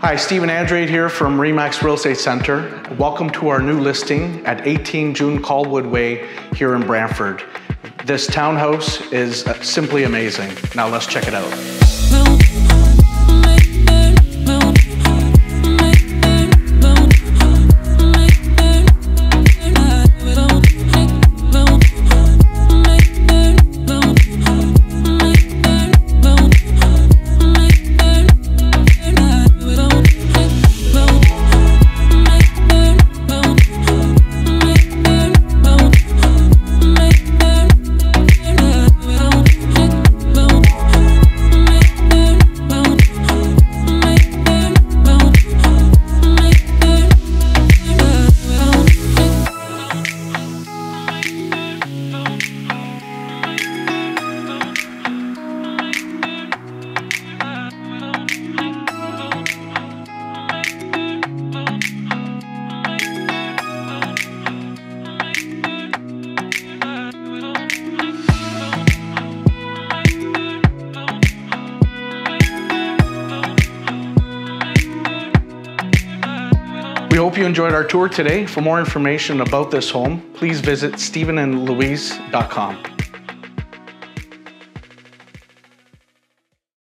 Hi, Stephen Andrade here from REMAX Real Estate Center. Welcome to our new listing at 18 June Callwood Way here in Brantford. This townhouse is simply amazing. Now let's check it out. We hope you enjoyed our tour today. For more information about this home, please visit stephenandlouise.com.